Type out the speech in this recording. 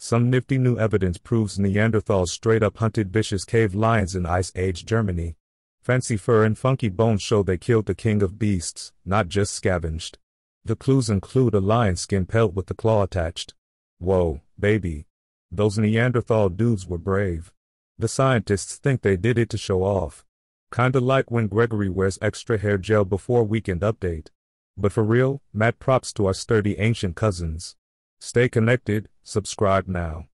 Some nifty new evidence proves Neanderthals straight up hunted vicious cave lions in Ice Age Germany. Fancy fur and funky bones show they killed the king of beasts, not just scavenged. The clues include a lion skin pelt with the claw attached. Whoa, baby. Those Neanderthal dudes were brave. The scientists think they did it to show off. Kinda like when Gregory wears extra hair gel before Weekend Update. But for real, mad props to our sturdy ancient cousins. Stay connected, subscribe now.